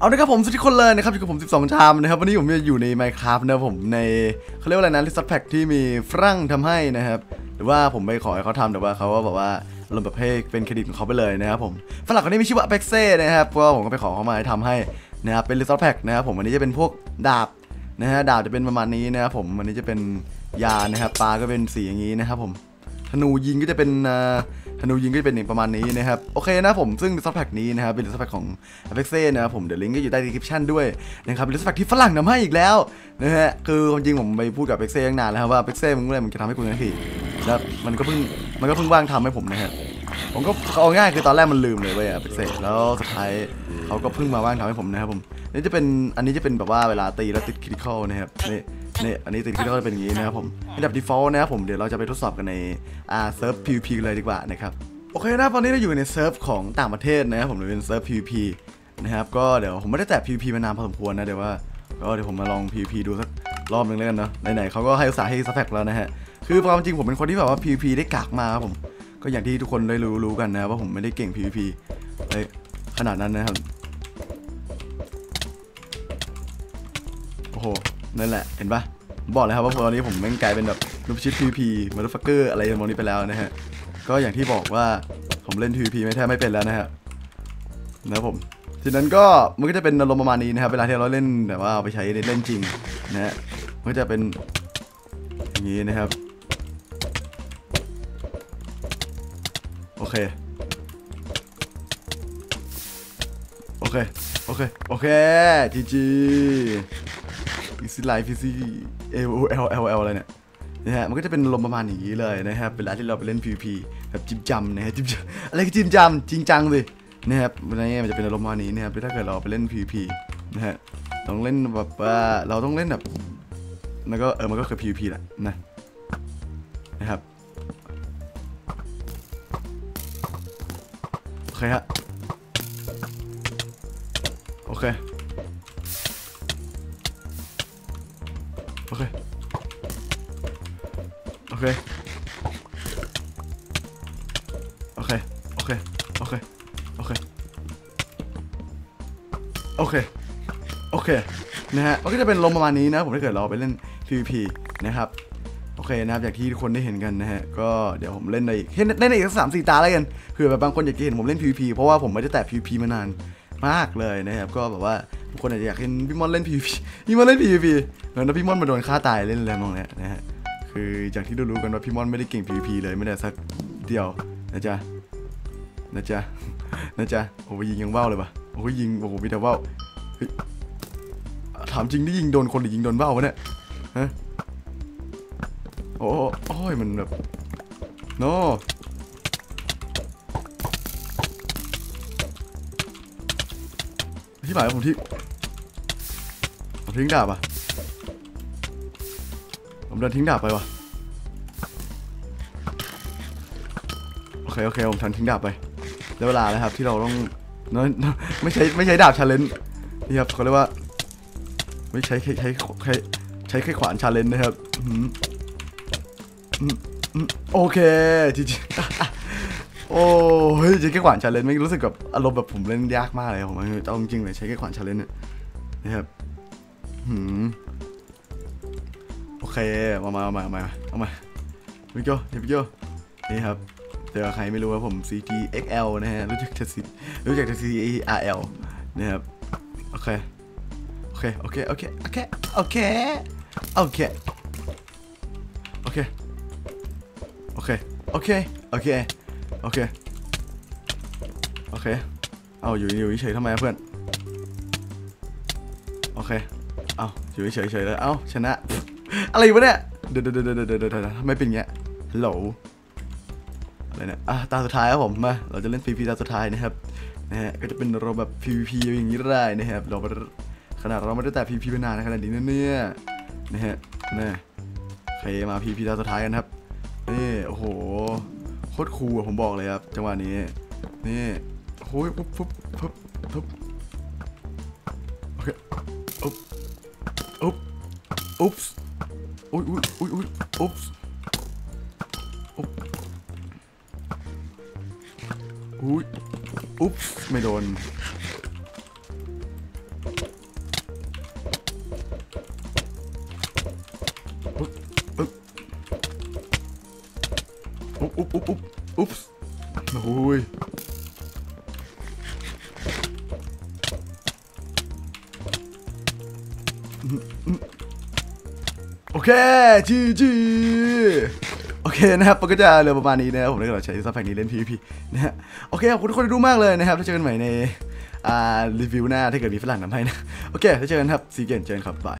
เอาละครับผมทุกคนเลยนะครับอยู่กับผม12ชามนะครับวันนี้ผมจะอยู่ใน Minecraft นะผมในเขาเรียกว่าอะไรนะลิสต์แพ็กที่มีฝรั่งทำให้นะครับหรือว่าผมไปขอให้เขาทำแต่ว่าเขาก็บอกว่าลงประเภทเป็นเครดิตของเขาไปเลยนะครับผมฝรั่งคนนี้มีชื่อว่าเบ็กเซ่นะครับก็ผมก็ไปขอเขามาทำให้นะครับเป็นลิสต์แพ็กนะครับผมวันนี้จะเป็นพวกดาบนะฮะดาบจะเป็นประมาณนี้นะครับผมวันนี้จะเป็นยานะครับปลาก็เป็นสีอย่างนี้นะครับผมธนูยิงก็จะเป็นประมาณนี้นะครับโอเคนะผมซึ่งลิสต์แพ็กนี้นะครับเป็นลิสต์แพ็กของอเพ็กเซ่นะครับผมเดี๋ยวลิงก์ก็อยู่ใต้ดีคริปชั่นด้วยนะครับลิสต์แพ็กที่ฝรั่งทำให้อีกแล้วนะฮะคือความจริงผมไปพูดกับอเพ็กเซ่ตั้งนานแล้วครับว่าอเพ็กเซ่มึงอะไรมึงจะทำให้กูนะพี่แล้วมันก็เพิ่งว่างทำให้ผมนะฮะผมก็เอาง่ายคือตอนแรกมันลืมเลยเว้ยอเพ็กเซ่แล้วสุดท้ายเขาก็เพิ่งมาว่างทำให้ผมนะครับผมนี่จะเป็นอันนี้จะเป็นแบบว่าเวลาตีแล้วติดคริติคอลนะครับนี่อันนี้ติดที่ก็เป็นอย่างนี้นะครับผมระดับ default นะครับผมเดี๋ยวเราจะไปทดสอบกันในเซิร์ฟ PVP เลยดีกว่านะครับโอเคนะตอนนี้เราอยู่ในเซิร์ฟของต่างประเทศนะครับผมเป็นเซิร์ฟ PVP นะครับก็เดี๋ยวผมไม่ได้แตะ PVP มานานพอสมควรนะเดี๋ยวผมมาลอง PVP ดูสักรอบนึงแล้วกันเนาะไหนๆเขาก็ให้อุตส่าห์ให้ซับแฟกแล้วนะฮะคือความจริงผมเป็นคนที่แบบว่า PVP ได้กากมาครับผมก็อย่างที่ทุกคนได้รู้กันนะว่าผมไม่ได้เก่ง PVP ขนาดนั้นนะครับโอ้โหนั่นแหละเห็นปะบอกเลยครับว่าตอนนี้ผมแม่งกลายเป็นแบบลูกชิด PVP มาร์ฟักเกอร์อะไรอย่างนี้ไปแล้วนะฮะก็อย่างที่บอกว่าผมเล่น PVP ไม่แทบไม่เป็นแล้วนะฮะนะผมทีนั้นก็มันก็จะเป็นอารมณ์ประมาณนี้นะครับเวลาที่เราเล่นแบบว่าเอาไปใช้เล่นจริงนะฮะมันก็จะเป็นอย่างนี้นะครับโอเคจีจีอีซี่ไลฟ์อีซี่ LOL อะไรเนี่ยนะฮะมันก็จะเป็นลมประมาณอย่างนี้เลยนะครับเวลาที่เราไปเล่น PVP แบบจิ้มจำนะฮะจิ้มจำอะไรก็จิ้มจำจริงจังสินะครับในนี้มันจะเป็นลมประมาณนี้นะครับถ้าเกิดเราไปเล่น PVP นะฮะต้องเล่นแบบว่าเราต้องเล่นแบบแล้วก็มันก็คือ PVP แหละนะครับโอเคฮะโอเคนะฮะมันก็จะเป็นลมประมาณนี้นะผมถ้าเกิดเราไปเล่น PVP นะครับโอเคนะครับอย่างที่ทุกคนได้เห็นกันนะฮะก็เดี๋ยวผมเล่นในอีกสัก3-4ตาแล้วกันคือแบบบางคนอยากจะเห็นผมเล่น PVP เพราะว่าผมไม่ได้แตะ PVP มานานมากเลยนะครับก็แบบว่าทุกคนอาจจะอยากเห็นพี่มอนเล่น PVP พี่มอนเล่น PVP แล้วพี่มอนมาโดนฆ่าตายเล่นอะไรมองเนี่ยนะฮะคืออย่างที่รู้กันว่าพี่มอนไม่ได้เก่ง PVP เลยไม่ได้สักเดียวนะจ๊ะโอ้ยยิงยังว่าวเลยปะโอ้ยยิงโอ้โหมีแต่ว่าวถามจริงที่ยิงโดนคนหรือยิงโดนว่าวเนี่ยฮะโอ้ยมันแบบโน่ที่หมายผมทิ้งดาบอ่ะผมเดินทิ้งดาบไปว่ะโอเคผมทันทิ้งดาบไปได้เวลาแล้วครับที่เราต้องไม่ใช้ดาบชาเลนจ์นี่ครับเขาเรียกว่าไม่ใช้ไขขวานชาเลนจ์นะครับโอเคจริงๆโอ้ยใช้ไขขวานชาเลนจ์ไม่รู้สึกแบบอารมณ์แบบผมเล่นยากมากเลยผมเอาจริงๆเลยใช้ไขขวานชาเลนจ์นะครับโอเคเอามาวิโก้นี่ครับเจอใครไม่รู้ว่าผม CTXL นะฮะรู้จักแต่ CTRL นะครับโอเคเอาอยู่เฉยทำไมเพื่อนโอเคเอาอยู่เฉยเลยเอาชนะอะไรวะเนี่ยเดี๋ยวทำไมเป็นเงี้ยฮัลโหลอะไรเนี่ยตาสุดท้ายครับผมมาเราจะเล่น PVP ตาสุดท้ายนะครับนะฮะก็จะเป็นเราแบบ PVP อย่างนี้ได้นะครับเราขนาดเราไม่ได้แต่ PVP มานานขนาดนี้นะเนี่ยนะฮะนี่ใครมา PVP ตาสุดท้ายกันครับนี่โอ้โหโคตรคูลผมบอกเลยครับจังหวะนี้นี่โอ้ยปุ๊บโอเคอุ๊บอุ๊ยอุ๊บอุ๊บไม่โดน อุ๊บโอ้ยโอเคจีโอเคนะครับก็จะเรือประมาณนี้นะครับผมได้เราใช้ซับแพคนี้เล่น PVP นะฮะโอเคขอบคุณทุกคนที่ดูมากเลยนะครับแล้วเจอกันใหม่ในรีวิวหน้าถ้าเกิดมีฝรั่งนำให้นะโอเคแล้วเจอกันครับซีเกนเจอกันครับบาย